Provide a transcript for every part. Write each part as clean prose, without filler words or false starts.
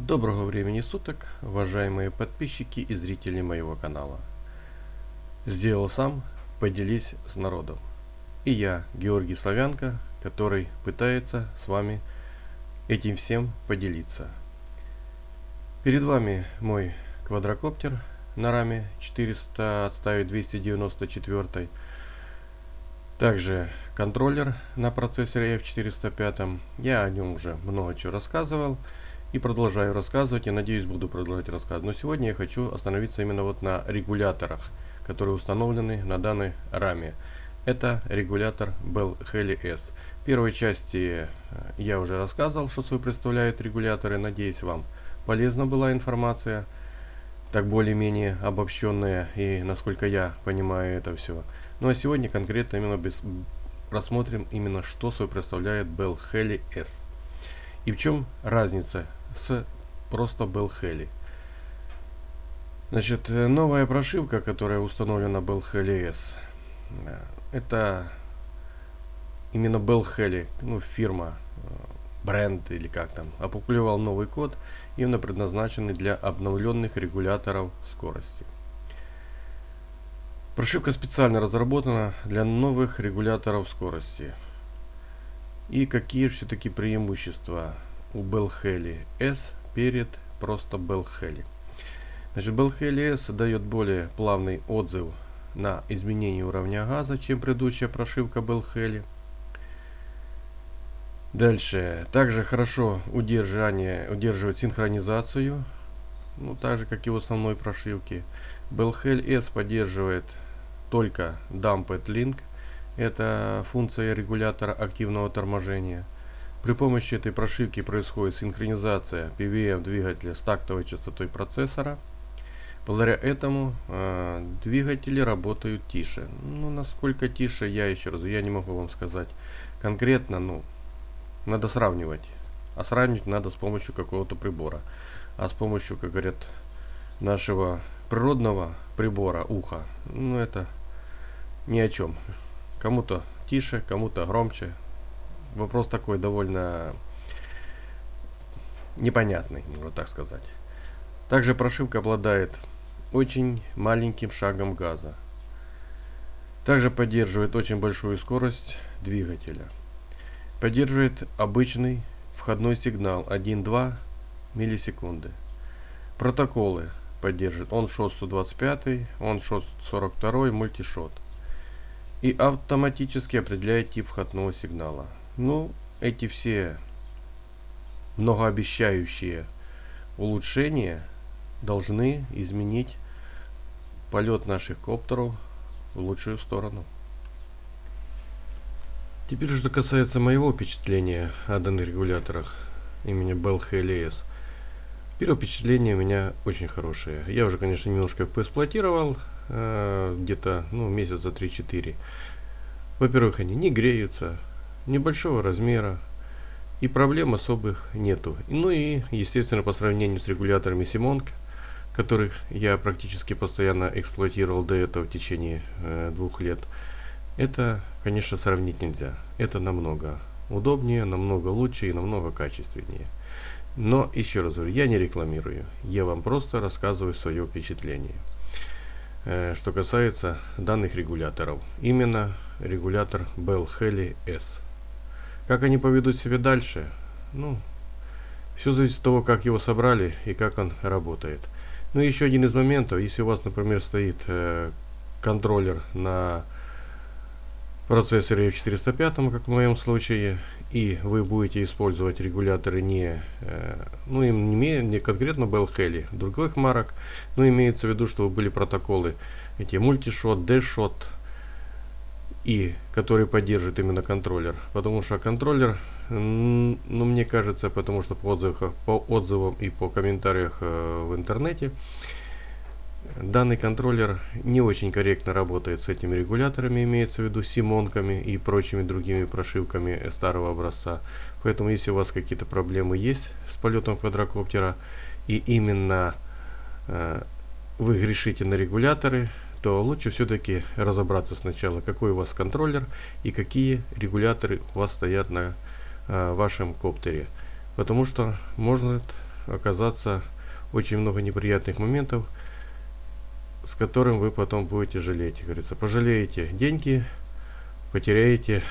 Доброго времени суток, уважаемые подписчики и зрители моего канала. Сделал сам, поделись с народом. И я, Георгий Славянко, который пытается с вами этим всем поделиться. Перед вами мой квадрокоптер на раме 400 отставить 294. Также контроллер на процессоре F405. Я о нем уже много чего рассказывал и продолжаю рассказывать, и надеюсь, буду продолжать рассказывать. Но сегодня я хочу остановиться именно вот на регуляторах, которые установлены на данной раме. Это регулятор BLHeli S. В первой части я уже рассказывал, что собой представляют регуляторы. Надеюсь, вам полезна была информация, так более-менее обобщенная, и насколько я понимаю это все. Ну а сегодня конкретно именно рассмотрим именно, что собой представляет BLHeli S. И в чем разница с просто BLHeli. Значит, новая прошивка, которая установлена BLHeli S, это именно BLHeli, ну, фирма, бренд или как там, опубликовал новый код, именно предназначенный для обновленных регуляторов скорости. Прошивка специально разработана для новых регуляторов скорости. И какие все-таки преимущества у BLHeli S перед просто BLHeli? Значит, BLHeli S дает более плавный отзыв на изменение уровня газа, чем предыдущая прошивка BLHeli. Дальше. Также хорошо удерживает синхронизацию, ну, так же как и в основной прошивке. BLHeli S поддерживает только Damped Light. Это функция регулятора активного торможения. При помощи этой прошивки происходит синхронизация PVM двигателя с тактовой частотой процессора. Благодаря этому двигатели работают тише. Ну, насколько тише, я не могу вам сказать конкретно. Ну, надо сравнивать. А сравнить надо с помощью какого-то прибора. А с помощью, как говорят, нашего природного прибора уха, ну, это ни о чем. Кому-то тише, кому-то громче. Вопрос такой довольно непонятный, вот так сказать. Также прошивка обладает очень маленьким шагом газа. Также поддерживает очень большую скорость двигателя. Поддерживает обычный входной сигнал 1-2 миллисекунды. Протоколы поддерживает OneShot 125, OneShot 42, мультишот. И автоматически определяет тип входного сигнала. Ну, эти все многообещающие улучшения должны изменить полет наших коптеров в лучшую сторону. Теперь, что касается моего впечатления о данных регуляторах имени BLHeli S. Первое впечатление у меня очень хорошее. Я уже, конечно, немножко поэксплуатировал, где-то, ну, месяца 3-4. Во-первых, они не греются, небольшого размера, и проблем особых нету. Ну и, естественно, по сравнению с регуляторами Simon, которых я практически постоянно эксплуатировал до этого в течение 2 лет, это, конечно, сравнить нельзя. Это намного удобнее, намного лучше и намного качественнее. Но, еще раз говорю, я не рекламирую, я вам просто рассказываю свое впечатление, что касается данных регуляторов. Именно регулятор BLHeli S. Как они поведут себя дальше? Ну, все зависит от того, как его собрали и как он работает. Ну и еще один из моментов. Если у вас, например, стоит контроллер на процессоре F405, как в моем случае, и вы будете использовать регуляторы не конкретно BLHeli, других марок, но имеется в виду, чтобы были протоколы эти мультишот, D-шот, и которые поддерживают именно контроллер. Потому что контроллер, ну, мне кажется, потому что по отзывам и по комментариях в интернете, данный контроллер не очень корректно работает с этими регуляторами, имеется в виду Симонками и прочими другими прошивками старого образца. Поэтому, если у вас какие-то проблемы есть с полетом квадрокоптера, и именно вы грешите на регуляторы, то лучше все-таки разобраться сначала, какой у вас контроллер и какие регуляторы у вас стоят на вашем коптере. Потому что может оказаться очень много неприятных моментов, с которым вы потом будете жалеть. Как говорится, пожалеете деньги, потеряете,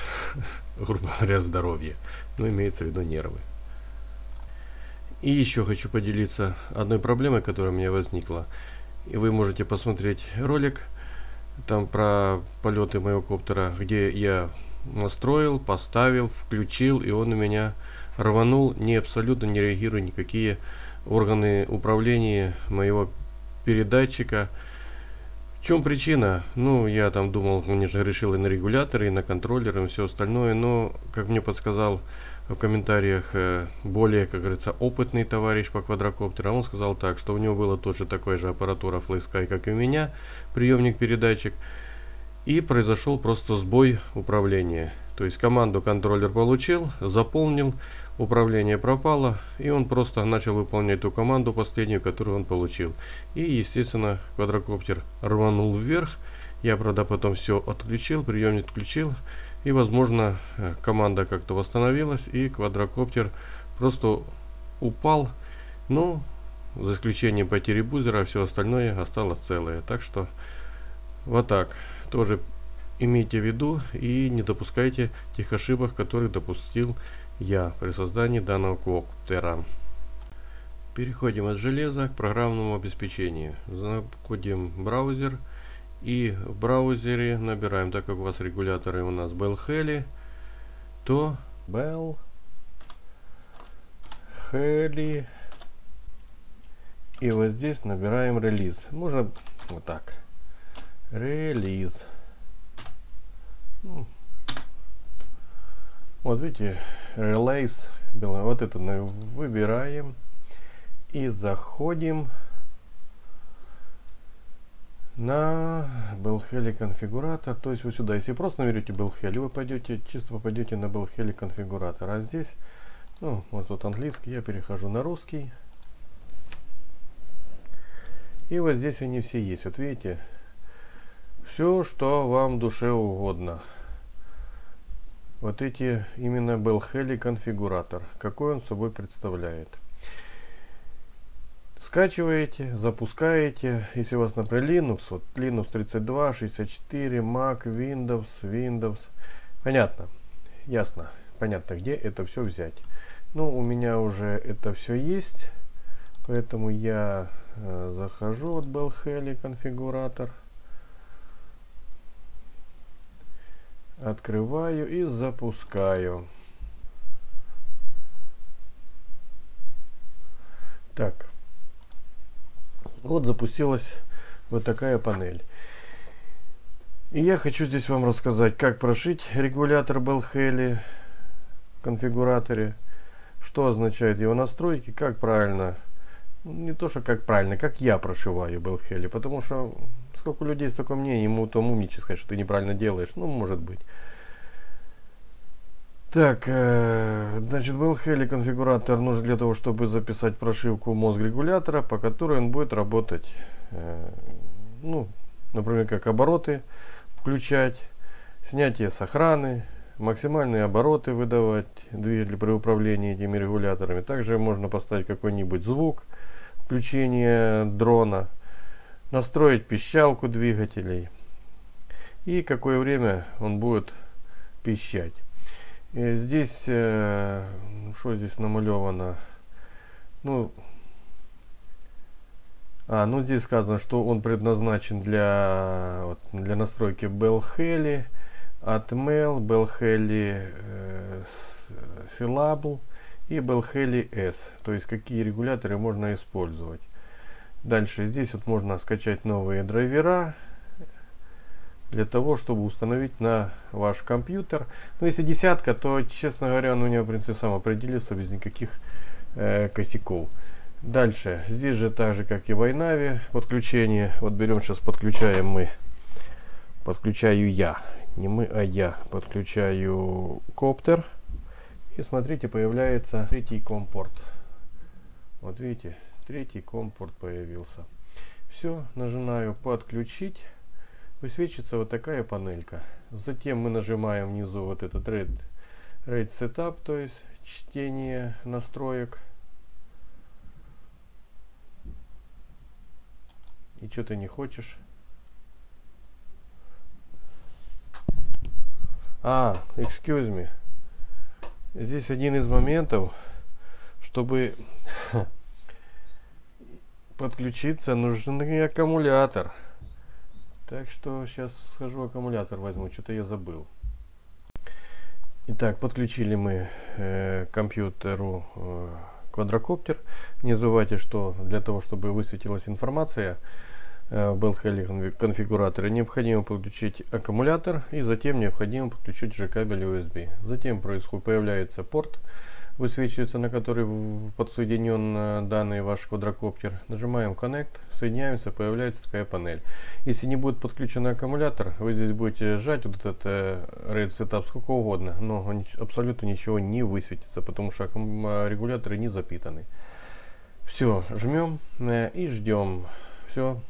грубо говоря, здоровье. Но имеется в виду нервы. И еще хочу поделиться одной проблемой, которая у меня возникла. И вы можете посмотреть ролик там про полеты моего коптера, где я настроил, поставил, включил, и он у меня рванул, абсолютно не реагируя никакие органы управления моего передатчика. В чем причина? Ну, я там думал, мне же решил и на регуляторы, и на контроллеры, и все остальное, но, как мне подсказал в комментариях более, как говорится, опытный товарищ по квадрокоптерам, он сказал так, что у него была тоже такая же аппаратура Flasky, как и у меня, приемник-передатчик, и произошел просто сбой управления. То есть команду контроллер получил, заполнил, управление пропало, и он просто начал выполнять ту команду последнюю, которую он получил. И, естественно, квадрокоптер рванул вверх. Я, правда, потом все отключил, приемник отключил, и, возможно, команда как-то восстановилась, и квадрокоптер просто упал. Но за исключением потери бузера, все остальное осталось целое. Так что вот так. Тоже имейте в виду и не допускайте тех ошибок, которые допустил я при создании данного коптера. Переходим от железа к программному обеспечению. Заходим в браузер и в браузере набираем, так как у вас регуляторы у нас BLHeli, то BLHeli, и вот здесь набираем релиз. Можно вот так. Релиз. Вот видите, релейс, вот это выбираем и заходим на BLHeli конфигуратор. То есть вы сюда, если просто наберете BLHeli, вы пойдете, чисто попадете на BLHeli конфигуратор. А здесь, ну, вот тут английский, я перехожу на русский. И вот здесь они все есть. Вот видите, все, что вам душе угодно. Вот эти именно BLHeli конфигуратор. Какой он собой представляет. Скачиваете, запускаете. Если у вас, например, Linux, вот Linux 32, 64, Mac, Windows. Понятно, ясно, понятно, где это все взять. Ну, у меня уже это все есть, поэтому я захожу от BLHeli конфигуратор. Открываю и запускаю. Так. Вот запустилась вот такая панель. И я хочу здесь вам рассказать, как прошить регулятор BLHeli в конфигураторе, что означает его настройки, как правильно. Не то, что как правильно, как я прошиваю BLHeli, потому что сколько людей, столько мнений, ему там умничать сказать, что ты неправильно делаешь. Ну, может быть. Так, значит, BLHeli конфигуратор нужен для того, чтобы записать прошивку мозг регулятора, по которой он будет работать. Ну, например, как обороты включать, снятие с охраны, максимальные обороты выдавать двигатель при управлении этими регуляторами. Также можно поставить какой-нибудь звук, включение дрона, настроить пищалку двигателей и какое время он будет пищать. И здесь что здесь намалевано, ну здесь сказано, что он предназначен для настройки BLHeli, Atmel, BLHeli Syllable и BLHeli_S, то есть какие регуляторы можно использовать. Дальше здесь вот можно скачать новые драйвера для того, чтобы установить на ваш компьютер. Но если десятка, то, честно говоря, он у меня, в принципе, сам определился без никаких косяков. Дальше здесь же так же, как и в iNav, подключение. Вот берем сейчас, подключаем мы, подключаю я, не мы, а я подключаю коптер, и смотрите, появляется третий компорт. Вот видите. Третий компорт появился. Все, нажимаю подключить. Высвечивается вот такая панелька. Затем мы нажимаем внизу вот этот Read Setup, то есть чтение настроек. И что ты не хочешь? А, excuse me. Здесь один из моментов, чтобы подключиться, нужен аккумулятор. Так что сейчас схожу аккумулятор возьму, что-то я забыл. Итак, подключили мы к компьютеру квадрокоптер. Не забывайте, что для того, чтобы высветилась информация в BLHeli конфигураторе, необходимо подключить аккумулятор и затем необходимо подключить же кабель USB. Затем появляется порт, высвечивается, на который подсоединен данный ваш квадрокоптер. Нажимаем Connect, соединяемся, появляется такая панель. Если не будет подключен аккумулятор, вы здесь будете сжать вот этот RAID Setup сколько угодно, но абсолютно ничего не высветится, потому что регуляторы не запитаны. Все, жмем и ждем. Все,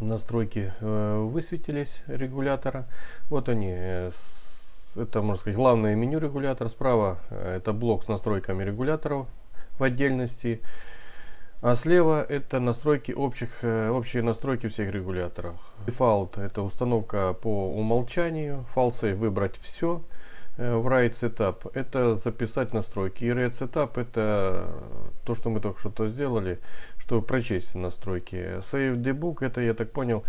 настройки высветились регулятора. Вот они. Это, можно сказать, главное меню регулятора. Справа это блок с настройками регуляторов в отдельности, а слева это настройки общие настройки всех регуляторов. Default это установка по умолчанию, False выбрать все, Write Setup это записать настройки, и Read Setup это то, что мы только что сделали, чтобы прочесть настройки. Save Debug это, я так понял,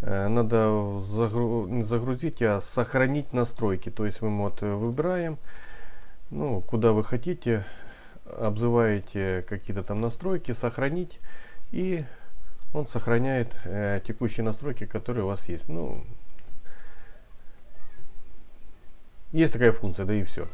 надо загрузить, а сохранить настройки. То есть мы вот выбираем, ну, куда вы хотите, обзываете какие-то там настройки, сохранить, и он сохраняет текущие настройки, которые у вас есть. Ну, есть такая функция, да и все.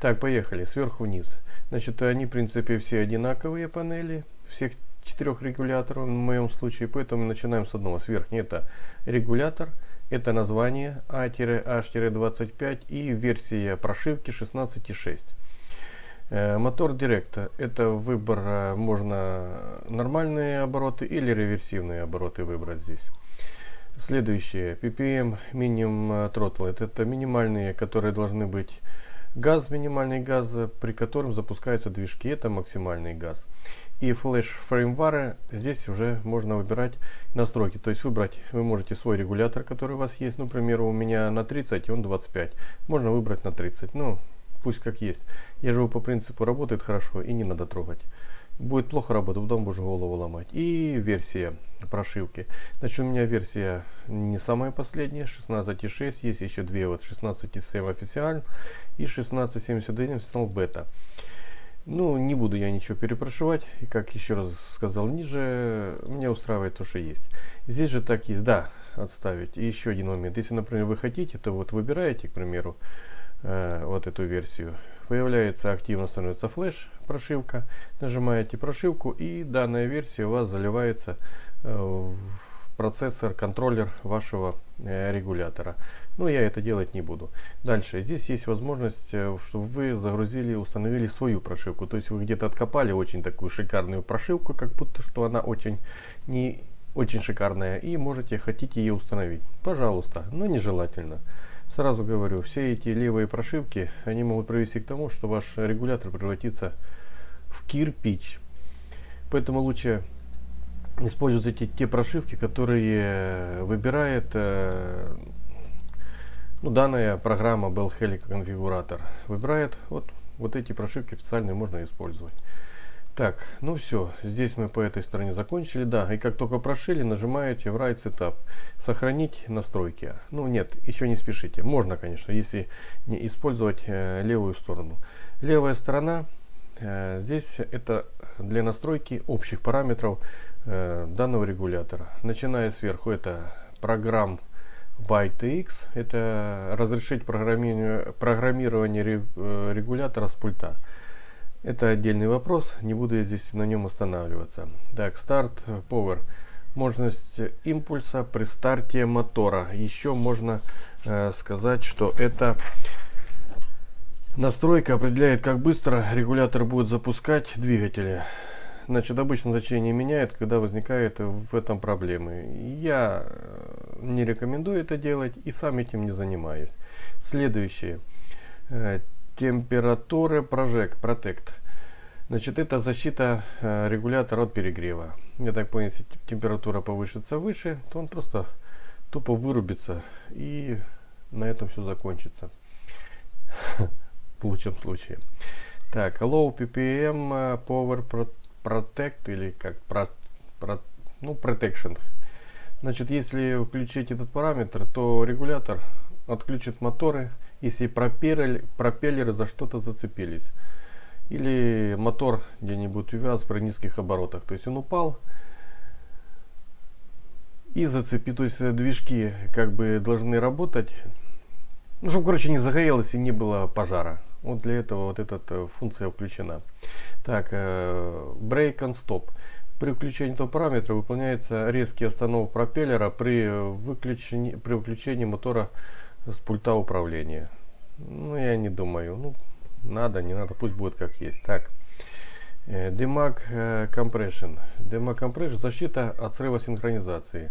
Так, поехали, сверху вниз. Значит, они, в принципе, все одинаковые панели, всех четырех регуляторов в моем случае, поэтому начинаем с одного, с верхней. Это регулятор, это название A-H-25 и версия прошивки 16.6. Мотор директа, это выбор, можно нормальные обороты или реверсивные обороты выбрать здесь. Следующее, PPM минимум тротлет, это минимальные, которые должны быть. Газ, минимальный газ, при котором запускаются движки, это максимальный газ. И флэш фреймвары, здесь уже можно выбирать настройки. То есть выбрать вы можете свой регулятор, который у вас есть. Ну, к примеру, у меня на 30, он 25. Можно выбрать на 30. Ну, пусть как есть. Я живу по принципу, работает хорошо и не надо трогать. Будет плохо работать, потом будешь голову ломать. И версия прошивки. Значит, у меня версия не самая последняя, 16.6. Есть еще две, вот 16.7 официально и 16.71 официал бета. Ну, не буду я ничего перепрошивать. И как еще раз сказал ниже, меня устраивает то, что есть. Здесь же так есть, да, отставить. И еще один момент. Если, например, вы хотите, то вот выбираете, к примеру, вот эту версию. Появляется активно, становится флеш прошивка, нажимаете прошивку, и данная версия у вас заливается в процессор, контроллер вашего регулятора. Но я это делать не буду. Дальше здесь есть возможность, чтобы вы загрузили, установили свою прошивку. То есть вы где-то откопали очень такую шикарную прошивку, как будто что она очень не очень шикарная, и можете хотите ее установить, пожалуйста, но нежелательно. Сразу говорю, все эти левые прошивки, они могут привести к тому, что ваш регулятор превратится в кирпич. Поэтому лучше используйте те прошивки, которые выбирает данная программа BLHeli конфигуратор. Выбирает вот эти прошивки официальные, можно использовать. Так, ну все, здесь мы по этой стороне закончили, да, и как только прошили, нажимаете в Write Setup, сохранить настройки. Ну нет, еще не спешите, можно, конечно, если не использовать левую сторону. Левая сторона, здесь это для настройки общих параметров данного регулятора. Начиная сверху, это программ ByteX, это разрешить программирование регулятора с пульта. Это отдельный вопрос, не буду я здесь на нем останавливаться. Так, старт, power, мощность импульса при старте мотора. Еще можно сказать, что эта настройка определяет, как быстро регулятор будет запускать двигатели. Значит, обычно значение меняет, когда возникает в этом проблемы. Я не рекомендую это делать и сам этим не занимаюсь. Следующее. Температура Project Protect. Значит, это защита регулятора от перегрева. Я так понял, если температура повышится выше, то он просто тупо вырубится, и на этом все закончится. В лучшем случае. Так, Low PPM Power Protect, или как Protection. Значит, если включить этот параметр, то регулятор отключит моторы, если пропеллеры за что-то зацепились. Или мотор где-нибудь увяз при низких оборотах. То есть он упал и зацепит. То есть движки как бы должны работать. Ну, чтобы, короче, не загорелось и не было пожара. Вот для этого вот эта функция включена. Так, Brake and Stop. При включении этого параметра выполняется резкий остановок пропеллера при выключении мотора с пульта управления. Ну, я не думаю. Ну, надо, не надо, пусть будет как есть. Так, Demag Compression. Demag Compression — защита от срыва синхронизации.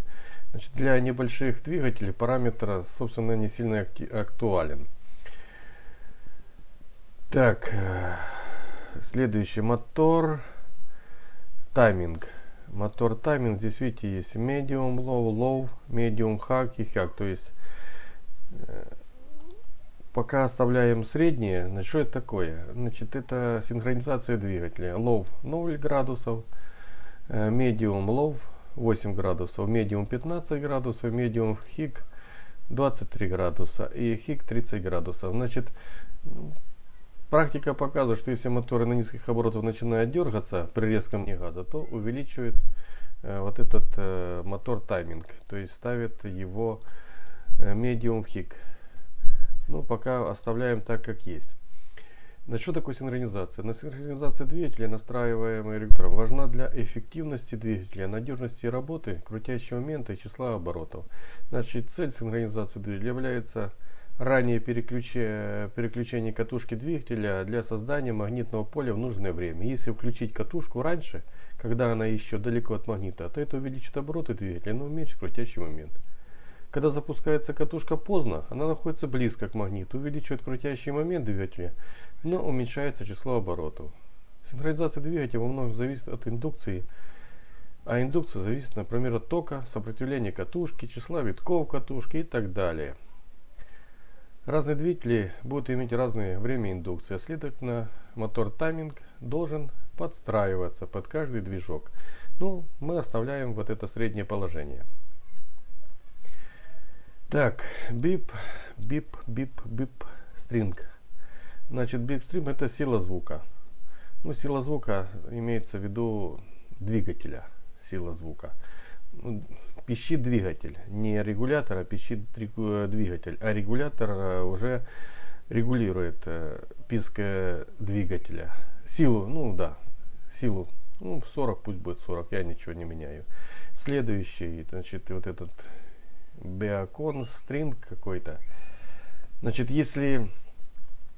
Значит, для небольших двигателей параметр, собственно, не сильно актуален. Так, следующий мотор тайминг. Мотор тайминг, здесь видите, есть medium, low, low, medium, hack и hack. То есть пока оставляем среднее. Значит, что это такое? Значит, это синхронизация двигателя. Low 0 градусов, medium, low 8 градусов, medium 15 градусов, medium, hack 23 градуса и hack 30 градусов. Значит, практика показывает, что если моторы на низких оборотах начинают дергаться при резком не газа, то увеличивает вот этот мотор тайминг, то есть ставит его medium хик. Ну, пока оставляем так, как есть. Значит, что такое синхронизация? На синхронизация двигателя, настраиваемая регулятором, важна для эффективности двигателя, надежности работы, крутящего момента и числа оборотов. Значит, цель синхронизации двигателя является ранее переключение катушки двигателя для создания магнитного поля в нужное время. Если включить катушку раньше, когда она еще далеко от магнита, то это увеличит обороты двигателя, но уменьшит крутящий момент. Когда запускается катушка поздно, она находится близко к магниту, увеличивает крутящий момент двигателя, но уменьшается число оборотов. Синхронизация двигателя во многом зависит от индукции, а индукция зависит, например, от тока, сопротивления катушки, числа витков катушки и так далее. Разные двигатели будут иметь разное время индукции, следовательно, мотор тайминг должен подстраиваться под каждый движок. Ну, мы оставляем вот это среднее положение. Так, бип, бип, бип, бип, стринг. Значит, бип стринг — это сила звука. Ну, сила звука имеется в виду двигателя, сила звука. Пищит двигатель, не регулятор, а пищит двигатель, а регулятор уже регулирует писк двигателя, силу, ну да, силу, ну 40, пусть будет 40, я ничего не меняю. Следующий, значит, вот этот биокон стринг какой-то. Значит, если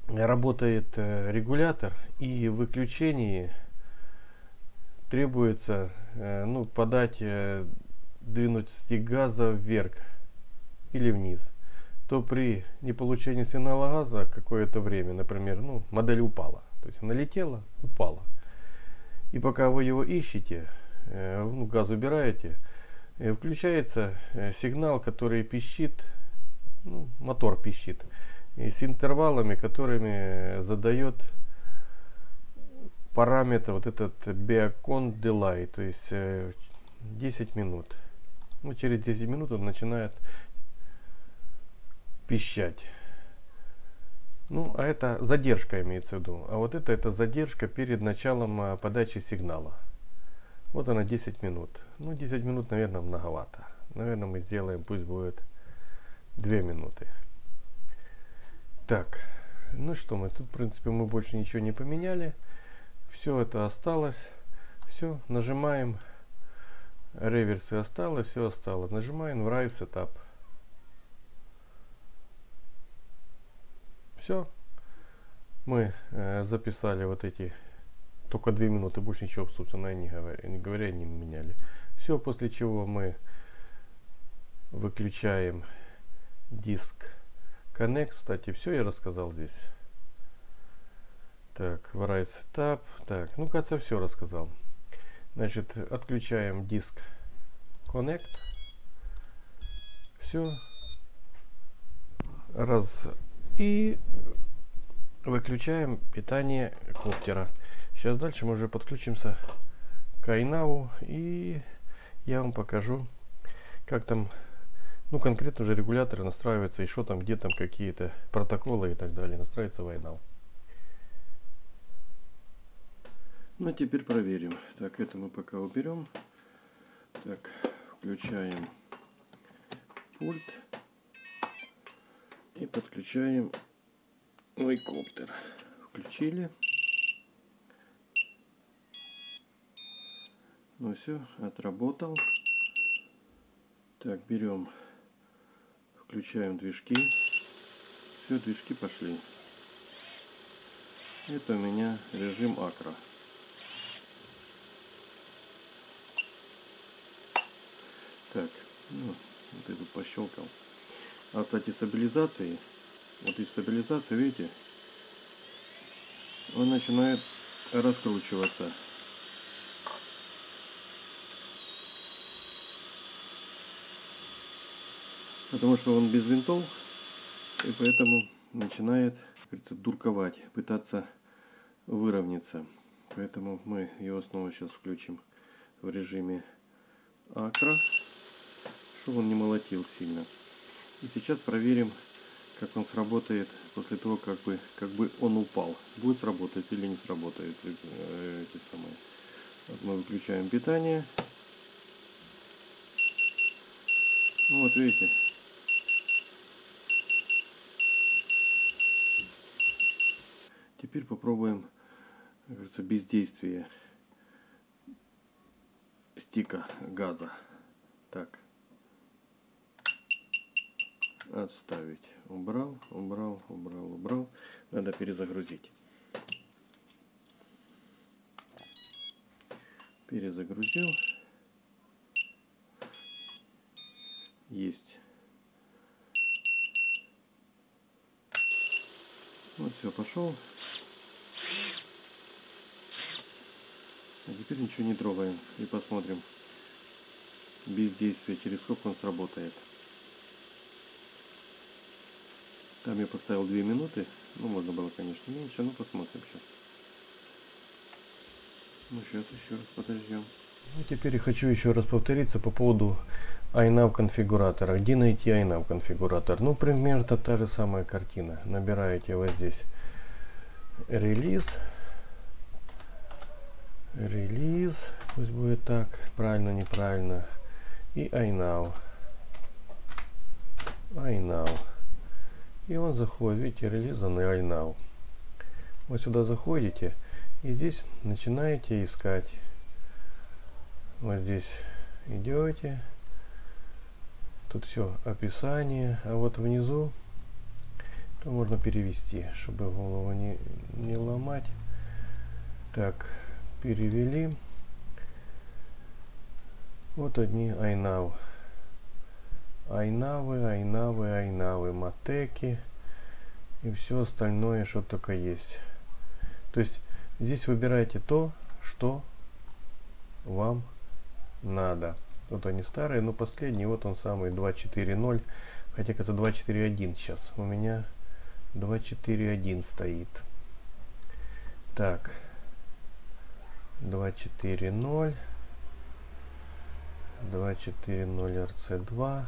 работает регулятор и выключение требуется, ну, подать, двинуть стик газа вверх или вниз, то при не получении сигнала газа какое-то время, например, ну, модель упала, то есть она летела, упала, и пока вы его ищете, ну, газ убираете, включается сигнал, который пищит, ну, мотор пищит, и с интервалами, которыми задает параметр вот этот Beacon Delay, то есть 10 минут. Ну, через 10 минут он начинает пищать. Ну, а это задержка имеется в виду. А вот это задержка перед началом подачи сигнала. Вот она, 10 минут. Ну, 10 минут, наверное, многовато. Наверное, мы сделаем, пусть будет 2 минуты. Так, ну что, мы тут, в принципе, мы больше ничего не поменяли. Все это осталось. Все, нажимаем. Реверсы осталось, все осталось. Нажимаем Drive Setup. Все. Мы записали вот эти только 2 минуты, больше ничего, собственно, и не говоря, не меняли. Все, после чего мы выключаем диск Connect. Кстати, все я рассказал здесь. Так, Write Setup. Так, ну, кажется, все рассказал. Значит, отключаем диск Connect. Все. Раз. И выключаем питание коптера. Сейчас дальше мы уже подключимся к iNav, и я вам покажу, как там, ну, конкретно уже регуляторы настраиваются, и что там, где там какие-то протоколы и так далее настраивается в iNav. Ну, а теперь проверим. Так, это мы пока уберем. Так, включаем пульт и подключаем мой коптер. Включили. Ну все, отработал. Так, берем, включаем движки. Все, движки пошли. Это у меня режим акро. Так, ну, вот эту пощелкал. А, кстати, стабилизации. Вот и стабилизация, видите, он начинает раскручиваться. Потому что он без винтов, и поэтому начинает, как говорится, дурковать, пытаться выровняться. Поэтому мы его снова сейчас включим в режиме акро, чтобы он не молотил сильно. И сейчас проверим, как он сработает после того, как бы он упал. Будет сработать или не сработает. Вот мы выключаем питание. Вот видите. Теперь попробуем, как говорится, бездействие стика газа. Так. Отставить. Убрал, убрал, убрал, убрал. Надо перезагрузить. Перезагрузил. Есть. Вот все, пошел. А теперь ничего не трогаем и посмотрим бездействие, через сколько он сработает. Там я поставил 2 минуты, ну можно было, конечно, меньше, но посмотрим сейчас. Ну сейчас еще раз подождем. Ну теперь я хочу еще раз повториться по поводу iNav конфигуратора. Где найти iNav конфигуратор? Ну примерно та же самая картина. Набираете вот здесь релиз. Релиз, пусть будет так, правильно, неправильно, и iNav, iNav, и он заходит, видите, релиз на iNav, вот сюда заходите, и здесь начинаете искать, вот здесь идете, тут все описание, а вот внизу, то можно перевести, чтобы голову не ломать, так, перевели. Вот одни iNav. iNav, матеки и все остальное, что только есть. То есть здесь выбираете то, что вам надо. Вот они старые, но последний, вот он самый 2.4.0. Хотя, кажется, 2.4.1 сейчас. У меня 2.4.1 стоит. Так. 2.4.0 2.4.0 RC2.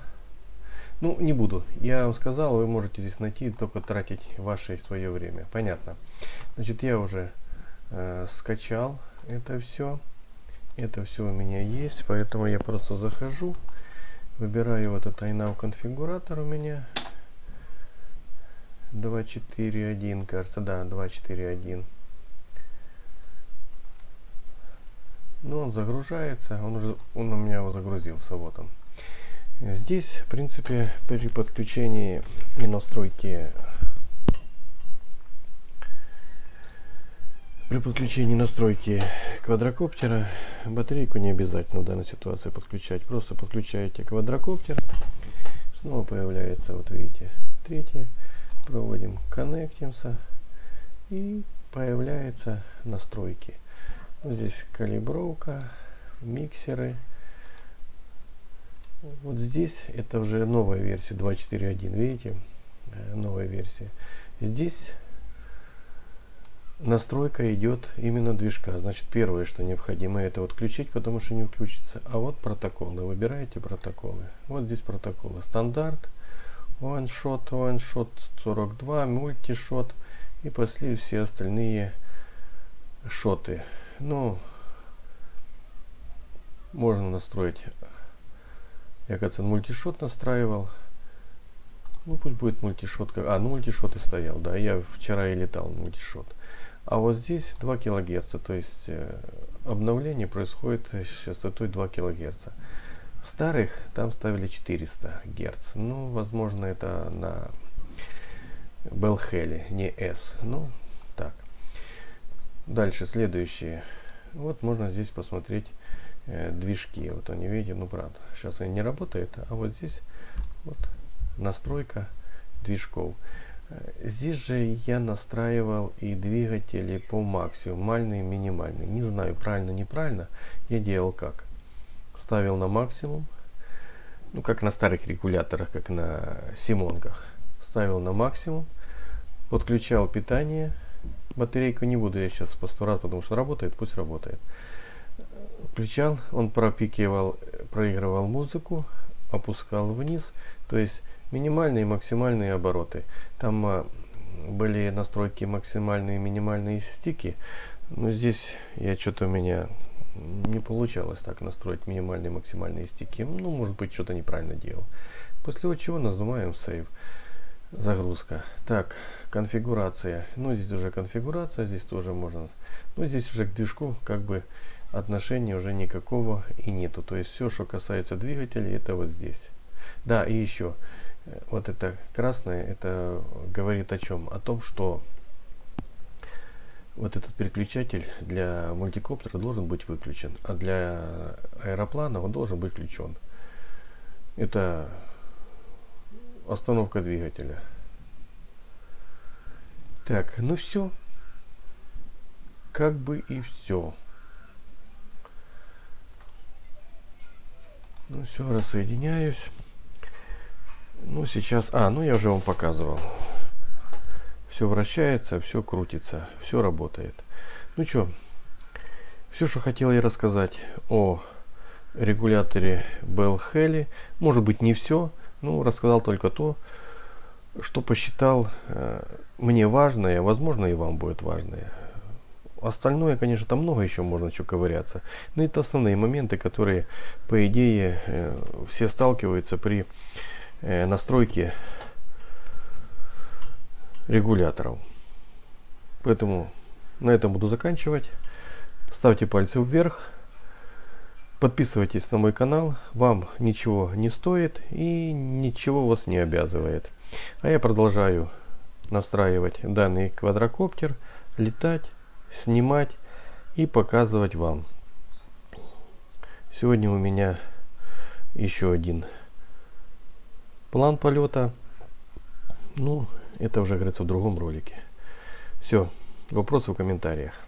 Ну, не буду. Я вам сказал, вы можете здесь найти, только тратить ваше и свое время. Понятно. Значит, я уже скачал это все. Это все у меня есть. Поэтому я просто захожу. Выбираю вот этот iNav конфигуратор у меня. 2.4.1, кажется. Да, 2.4.1. Но он загружается, он у меня загрузился, вот он. Здесь, в принципе, при подключении и настройке, квадрокоптера, батарейку не обязательно в данной ситуации подключать. Просто подключаете квадрокоптер, снова появляется, вот видите, третье, проводим, коннектимся и появляются настройки. Здесь калибровка, миксеры. Вот здесь это уже новая версия 2.4.1, видите, новая версия. Здесь настройка идет именно движка. Значит, первое, что необходимо, это отключить, потому что не включится. А вот протоколы, выбираете протоколы. Вот здесь протоколы. Стандарт, OneShot, OneShot 42, мультишот и пошли все остальные шоты. Ну, можно настроить. Я, кажется, мультишот настраивал. Ну, пусть будет мультишот. А, ну мультишот и стоял, да. Я вчера и летал на мультишот. А вот здесь 2 кГц. То есть обновление происходит с частотой 2 кГц. В старых там ставили 400 Гц. Ну, возможно, это на BLHeli, не S. Ну, так. Дальше, следующие. Вот можно здесь посмотреть движки. Вот они, видите, ну правда, сейчас они не работают, а вот здесь вот настройка движков. Здесь же я настраивал и двигатели по максимальный, минимальный. Не знаю, правильно, неправильно. Я делал как? Ставил на максимум, ну как на старых регуляторах, как на Симонках. Ставил на максимум, подключал питание. Батарейку не буду я сейчас по 100 раз, потому что работает, пусть работает. Включал, он пропикивал, проигрывал музыку, опускал вниз, то есть минимальные и максимальные обороты. Там были настройки максимальные и минимальные стики, но здесь я что-то у меня не получалось так настроить минимальные и максимальные стики. Ну, может быть, что-то неправильно делал. После чего нажимаем Save. Загрузка. Так, конфигурация. Ну, здесь уже конфигурация, здесь тоже можно. Ну, здесь уже к движку как бы отношения уже никакого и нету. То есть все, что касается двигателей, это вот здесь. Да, и еще вот это красное, это говорит о чем? О том, что вот этот переключатель для мультикоптера должен быть выключен, а для аэроплана он должен быть включен. Это остановка двигателя. Так, ну все. Как бы и все. Ну все, рассоединяюсь. Ну сейчас, ну я уже вам показывал. Все вращается, все крутится, все работает. Ну что, все, что хотел я рассказать о регуляторе BLHeli. Может быть, не все, но рассказал только то, что посчитал мне важное, возможно, и вам будет важное. Остальное, конечно, там много еще можно еще ковыряться. Но это основные моменты, которые, по идее, все сталкиваются при настройке регуляторов. Поэтому на этом буду заканчивать. Ставьте пальцы вверх. Подписывайтесь на мой канал. Вам ничего не стоит и ничего вас не обязывает. А я продолжаю настраивать данный квадрокоптер, летать, снимать и показывать вам. Сегодня у меня еще один план полета. Ну, это уже, говорится, в другом ролике. Все, вопросы в комментариях.